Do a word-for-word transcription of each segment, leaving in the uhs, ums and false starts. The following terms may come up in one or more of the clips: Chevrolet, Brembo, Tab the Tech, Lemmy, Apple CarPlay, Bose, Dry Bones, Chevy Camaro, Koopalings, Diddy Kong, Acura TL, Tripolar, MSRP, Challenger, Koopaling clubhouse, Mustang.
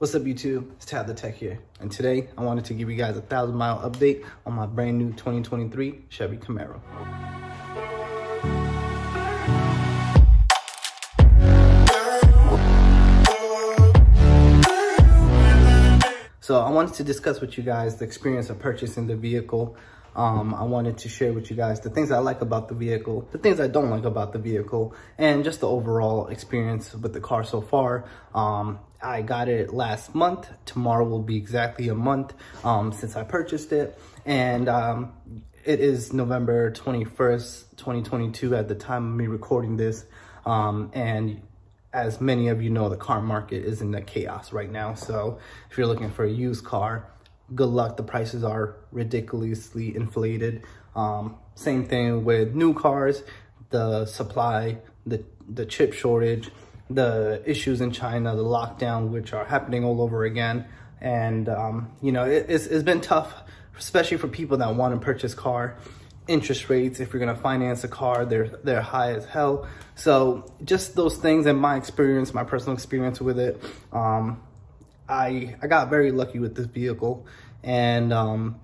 What's up YouTube, it's Tab the Tech here, and today I wanted to give you guys a thousand mile update on my brand new twenty twenty-three Chevy Camaro. So I wanted to discuss with you guys the experience of purchasing the vehicle. Um, I wanted to share with you guys the things I like about the vehicle, the things I don't like about the vehicle, and just the overall experience with the car so far. Um, I got it last month. Tomorrow will be exactly a month um, since I purchased it. And um, it is November twenty-first, twenty twenty-two at the time of me recording this. Um, and as many of you know, the car market is in the chaos right now. So if you're looking for a used car, good luck, the prices are ridiculously inflated. Um, same thing with new cars, the supply, the, the chip shortage, the issues in China, the lockdown, which are happening all over again. And, um, you know, it, it's, it's been tough, especially for people that want to purchase car. Interest rates, if you're going to finance a car, they're, they're high as hell. So just those things and my experience, my personal experience with it, um, I, I got very lucky with this vehicle, and um,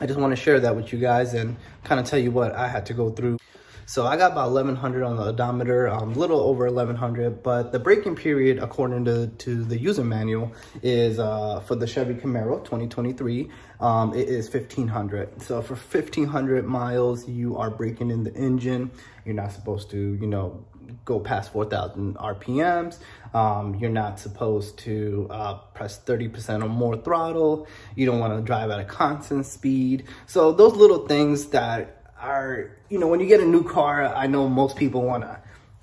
I just want to share that with you guys and kind of tell you what I had to go through. So I got about eleven hundred on the odometer, a um, little over eleven hundred, but the braking period, according to, to the user manual, is uh, for the Chevy Camaro twenty twenty-three, um, it is fifteen hundred. So for fifteen hundred miles, you are braking in the engine. You're not supposed to, you know, go past four thousand R P Ms. Um, you're not supposed to uh, press thirty percent or more throttle. You don't want to drive at a constant speed. So those little things that are, you know, when you get a new car, I know most people want to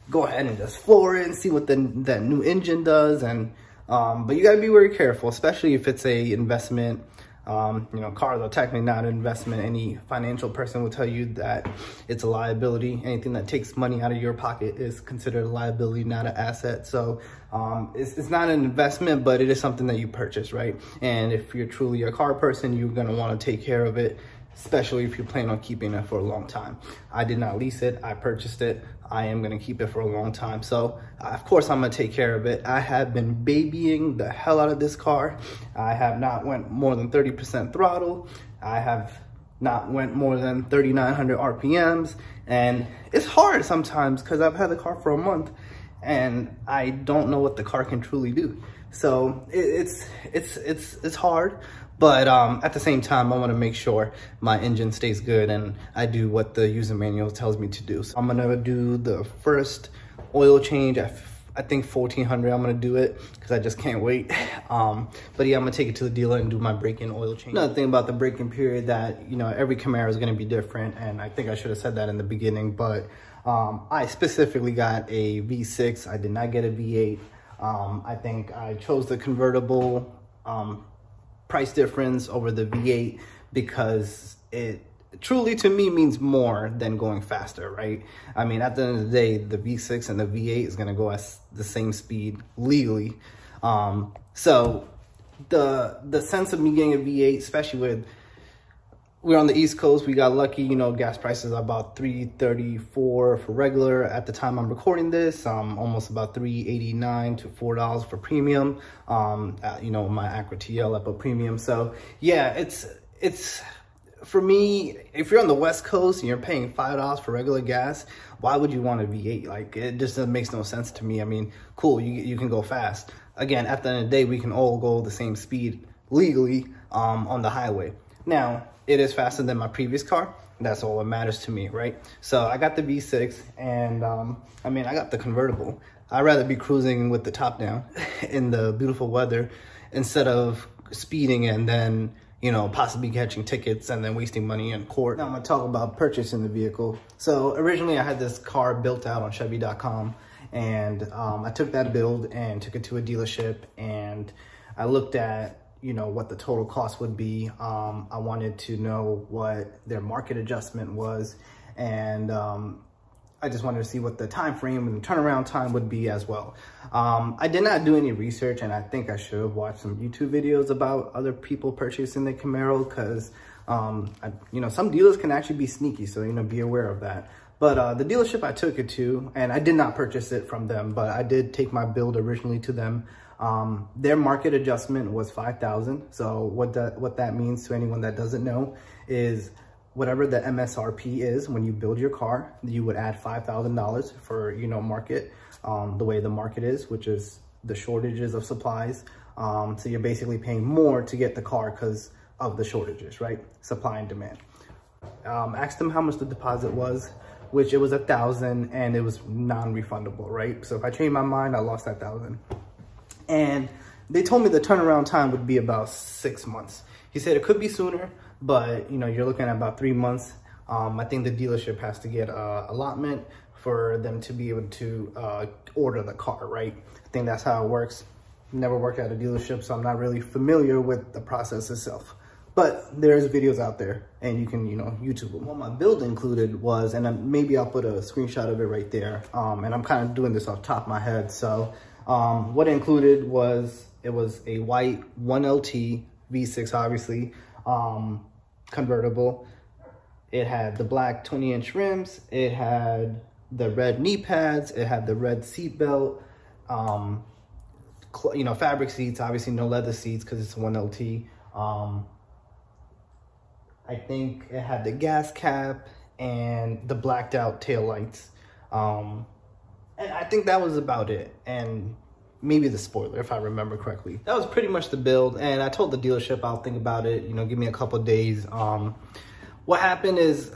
go ahead and just floor it and see what the that new engine does, and um but you got to be very careful, especially if it's a investment. Um you know, cars are technically not an investment. Any financial person will tell you that it's a liability. Anything that takes money out of your pocket is considered a liability, not an asset. So um it's, it's not an investment, but it is something that you purchase, right? And if you're truly a car person, you're going to want to take care of it, especially if you plan on keeping it for a long time. I did not lease it, I purchased it. I am gonna keep it for a long time. So uh, of course I'm gonna take care of it. I have been babying the hell out of this car. I have not went more than thirty percent throttle. I have not went more than thirty-nine hundred R P Ms. And it's hard sometimes because I've had the car for a month and I don't know what the car can truly do. So it, it's, it's, it's, it's hard. But um, at the same time, I want to make sure my engine stays good and I do what the user manual tells me to do. So I'm going to do the first oil change. I, I think fourteen hundred, I'm going to do it because I just can't wait. Um, but yeah, I'm going to take it to the dealer and do my break-in oil change. Another thing about the break-in period that, you know, every Camaro is going to be different. And I think I should have said that in the beginning. But um, I specifically got a V six. I did not get a V eight. Um, I think I chose the convertible um, price difference over the V eight because it truly to me means more than going faster, right? I mean, at the end of the day, the V six and the V eight is gonna go at the same speed legally. Um, so the the sense of me getting a V eight, especially with, we're on the East Coast, we got lucky, you know, gas prices are about three thirty-four for regular at the time I'm recording this, um, almost about three eighty-nine to four dollars for premium, um, uh, you know, my Acura T L up a premium. So yeah, it's, it's, for me, if you're on the West Coast and you're paying five dollars for regular gas, why would you want a V eight? Like, it just makes no sense to me. I mean, cool, you, you can go fast. Again, at the end of the day, we can all go the same speed legally um, on the highway. Now, it is faster than my previous car. That's all that matters to me, right? So I got the V six, and um, I mean, I got the convertible. I'd rather be cruising with the top down in the beautiful weather instead of speeding and then, you know, possibly catching tickets and then wasting money in court. Now I'm gonna talk about purchasing the vehicle. So originally I had this car built out on Chevy dot com, and um, I took that build and took it to a dealership, and I looked at, you know, what the total cost would be. Um, I wanted to know what their market adjustment was, and um, I just wanted to see what the time frame and turnaround time would be as well. Um, I did not do any research, and I think I should have watched some YouTube videos about other people purchasing the Camaro because, um, you know, some dealers can actually be sneaky, so, you know, be aware of that. But uh, the dealership I took it to, and I did not purchase it from them, but I did take my build originally to them. Um, their market adjustment was five thousand dollars. So what that, what that means to anyone that doesn't know is whatever the M S R P is when you build your car, you would add five thousand dollars for, you know, market, um, the way the market is, which is the shortages of supplies. Um, so you're basically paying more to get the car because of the shortages, right? Supply and demand. Um, asked them how much the deposit was, which it was a thousand and it was non-refundable, right? So if I changed my mind, I lost that thousand. And they told me the turnaround time would be about six months. He said it could be sooner, but you know, you're looking at about three months. Um, I think the dealership has to get a allotment for them to be able to uh, order the car, right? I think that's how it works. Never worked at a dealership, so I'm not really familiar with the process itself. But there's videos out there and you can, you know, YouTube them. What my build included was, and maybe I'll put a screenshot of it right there. Um, and I'm kind of doing this off the top of my head. So um, what included was, it was a white one L T V six, obviously, um, convertible. It had the black twenty inch rims. It had the red knee pads. It had the red seatbelt, um, you know, fabric seats, obviously no leather seats because it's one L T. Um, I think it had the gas cap and the blacked out taillights. Um, and I think that was about it. And maybe the spoiler, if I remember correctly. That was pretty much the build. And I told the dealership I'll think about it, you know, give me a couple of days. Um, what happened is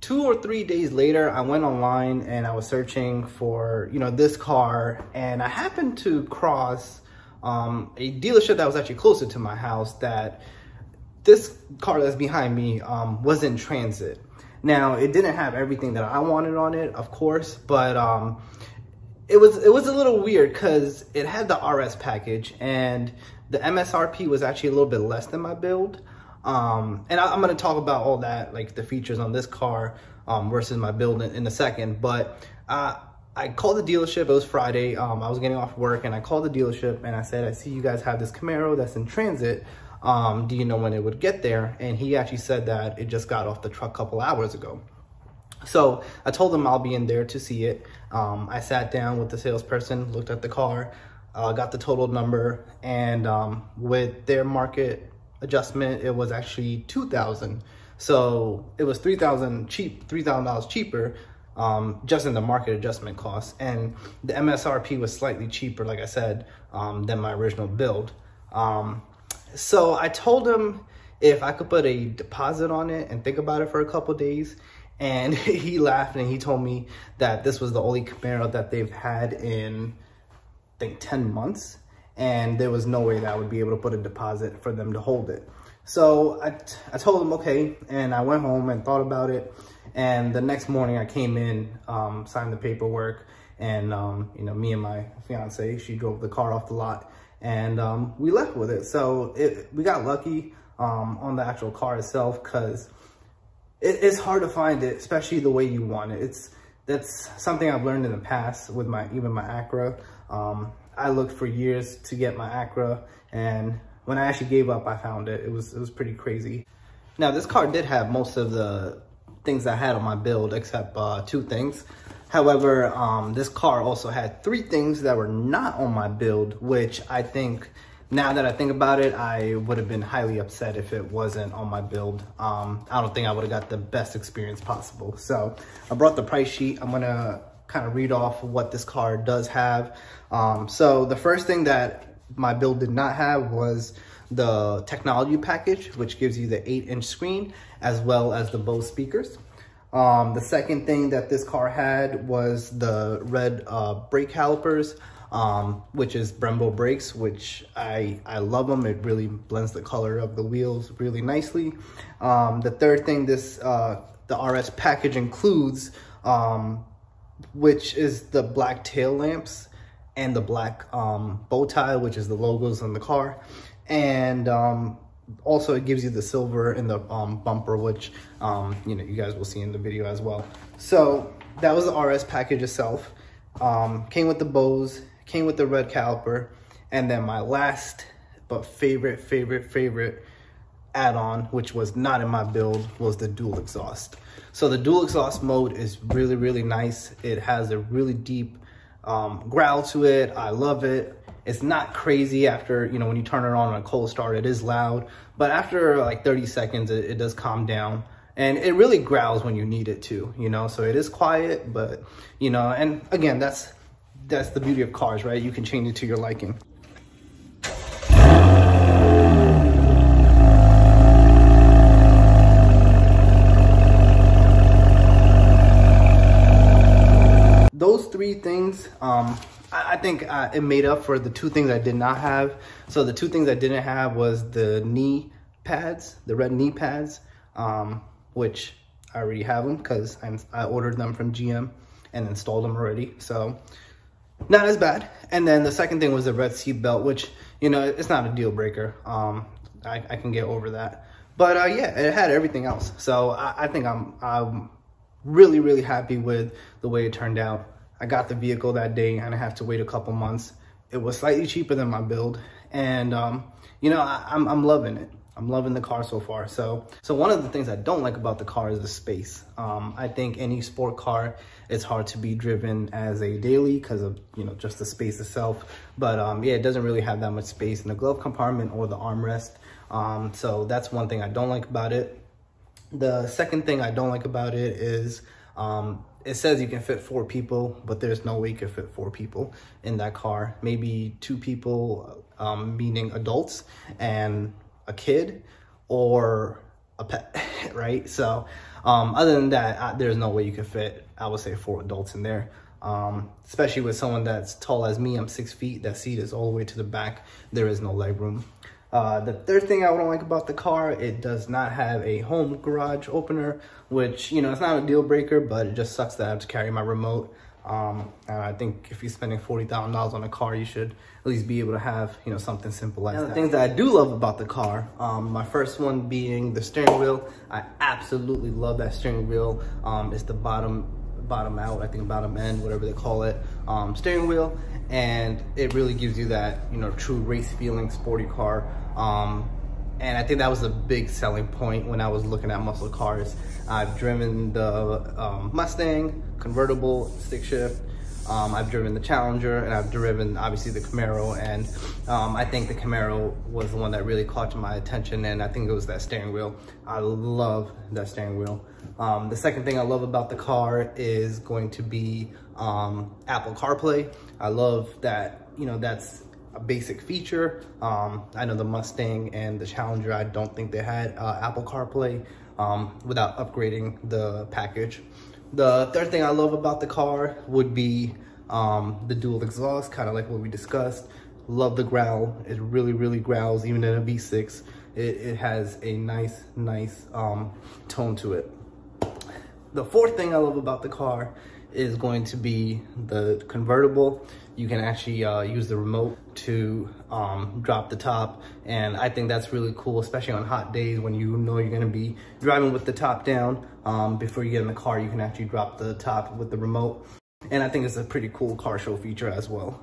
two or three days later, I went online and I was searching for, you know, this car. And I happened to cross um, a dealership that was actually closer to my house that this car that's behind me um, was in transit. Now, it didn't have everything that I wanted on it, of course, but um, it was it was a little weird because it had the R S package and the M S R P was actually a little bit less than my build. Um, and I, I'm gonna talk about all that, like the features on this car um, versus my build in, in a second. But uh, I called the dealership, it was Friday, um, I was getting off work and I called the dealership and I said, I see you guys have this Camaro that's in transit. Um, do you know when it would get there? And he actually said that it just got off the truck a couple hours ago. So I told him I'll be in there to see it. Um, I sat down with the salesperson, looked at the car, uh, got the total number, and um, with their market adjustment, it was actually two thousand dollars. So it was three thousand dollars cheap, three thousand dollars cheaper um, just in the market adjustment cost. And the M S R P was slightly cheaper, like I said, um, than my original build. Um, So I told him if I could put a deposit on it and think about it for a couple days. And he laughed and he told me that this was the only Camaro that they've had in, I think, ten months. And there was no way that I would be able to put a deposit for them to hold it. So I, I told him, okay. And I went home and thought about it. And the next morning I came in, um, signed the paperwork. And, um, you know, me and my fiance, she drove the car off the lot. And um, we left with it. So it, we got lucky um, on the actual car itself because it, it's hard to find it, especially the way you want it. It's that's something I've learned in the past with my even my Acura. Um, I looked for years to get my Acura, and when I actually gave up, I found it. It was it was pretty crazy. Now this car did have most of the things I had on my build, except uh, two things. However, um, this car also had three things that were not on my build, which I think, now that I think about it, I would have been highly upset if it wasn't on my build. Um, I don't think I would have got the best experience possible. So I brought the price sheet. I'm gonna kind of read off what this car does have. Um, so the first thing that my build did not have was the technology package, which gives you the eight inch screen as well as the Bose speakers. Um, the second thing that this car had was the red uh, brake calipers, um, which is Brembo brakes, which I, I love them. It really blends the color of the wheels really nicely. Um, the third thing this uh, the R S package includes, um, which is the black tail lamps and the black um, bow tie, which is the logos on the car. And um, also, it gives you the silver and the um, bumper, which, um, you know, you guys will see in the video as well. So that was the R S package itself. Um, came with the Bose, came with the red caliper. And then my last but favorite, favorite, favorite add-on, which was not in my build, was the dual exhaust. So the dual exhaust mode is really, really nice. It has a really deep um, growl to it. I love it. It's not crazy after, you know, when you turn it on on a cold start, it is loud. But after like thirty seconds, it, it does calm down. And it really growls when you need it to, you know, so it is quiet, but, you know, and again, that's that's the beauty of cars, right? You can change it to your liking. Those three things, um, I, I think uh, it made up for the two things I did not have. So the two things I didn't have was the knee pads, the red knee pads, um, which I already have them because I ordered them from G M and installed them already. So not as bad. And then the second thing was the red seat belt, which, you know, it's not a deal breaker. Um, I, I can get over that. But uh, yeah, it had everything else. So I, I think I'm, I'm really, really happy with the way it turned out. I got the vehicle that day and I have to wait a couple months. It was slightly cheaper than my build. And, um, you know, I, I'm, I'm loving it. I'm loving the car so far. So, so one of the things I don't like about the car is the space. Um, I think any sport car, it's hard to be driven as a daily because of, you know, just the space itself. But um, yeah, it doesn't really have that much space in the glove compartment or the armrest. Um, so that's one thing I don't like about it. The second thing I don't like about it is um, it says you can fit four people, but there's no way you can fit four people in that car. Maybe two people, um, meaning adults, and a kid or a pet, right? So um other than that, I, there's no way you can fit, I would say, four adults in there, um especially with someone that's tall as me. I'm six feet. That seat is all the way to the back. There is no leg room. Uh the third thing I don't like about the car, it does not have a home garage opener, which, you know, it's not a deal breaker, but it just sucks that I have to carry my remote. Um, and I think if you're spending forty thousand dollars on a car, you should at least be able to have, you know, something simple like that. And the things that I do love about the car, um, my first one being the steering wheel. I absolutely love that steering wheel. Um, it's the bottom, bottom out, I think bottom end, whatever they call it, um, steering wheel. And it really gives you that, you know, true race feeling, sporty car. Um, And I think that was a big selling point when I was looking at muscle cars. I've driven the um, Mustang, convertible, stick shift. Um, I've driven the Challenger, and I've driven, obviously, the Camaro. And um, I think the Camaro was the one that really caught my attention, and I think it was that steering wheel. I love that steering wheel. Um, the second thing I love about the car is going to be um, Apple CarPlay. I love that, you know, that's a basic feature. Um, I know the Mustang and the Challenger, I don't think they had uh, Apple CarPlay um, without upgrading the package. The third thing I love about the car would be um, the dual exhaust, kind of like what we discussed. Love the growl. It really, really growls. Even in a V six, it, it has a nice, nice um, tone to it. The fourth thing I love about the car is going to be the convertible. You can actually uh, use the remote to um, drop the top. And I think that's really cool, especially on hot days when you know you're gonna be driving with the top down. Um, before you get in the car, you can actually drop the top with the remote. And I think it's a pretty cool car show feature as well.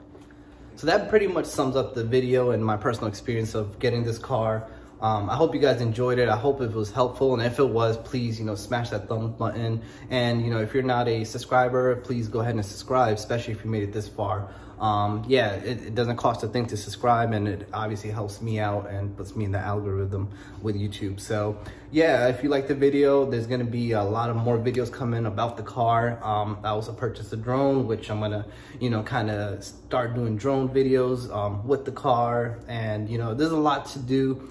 So that pretty much sums up the video and my personal experience of getting this car. Um, I hope you guys enjoyed it. I hope it was helpful. And if it was, please, you know, smash that thumbs button. And, you know, if you're not a subscriber, please go ahead and subscribe, especially if you made it this far. Um, yeah, it, it doesn't cost a thing to subscribe, and it obviously helps me out and puts me in the algorithm with YouTube. So yeah, if you like the video, there's going to be a lot of more videos coming about the car. Um, I also purchased a drone, which I'm going to, you know, kind of start doing drone videos um, with the car. And, you know, there's a lot to do.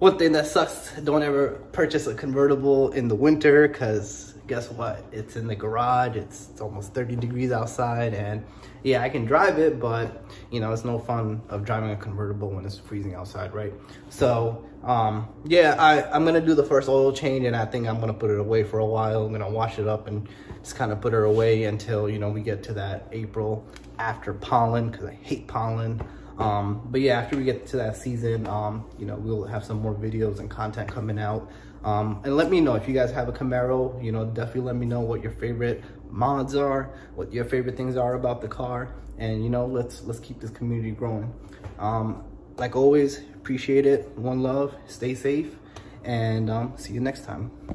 One thing that sucks, don't ever purchase a convertible in the winter, because guess what? It's in the garage. It's, it's almost thirty degrees outside. And yeah, I can drive it, but, you know, it's no fun of driving a convertible when it's freezing outside, right? So um, yeah, I, I'm going to do the first oil change, and I think I'm going to put it away for a while. I'm going to wash it up and just kind of put her away until, you know, we get to that April after pollen, because I hate pollen. Um, but yeah, after we get to that season, um, you know, we'll have some more videos and content coming out. Um, and let me know if you guys have a Camaro. You know, definitely let me know what your favorite mods are, what your favorite things are about the car. And, you know, let's, let's keep this community growing. Um, like always, appreciate it. One love, stay safe, and um, see you next time.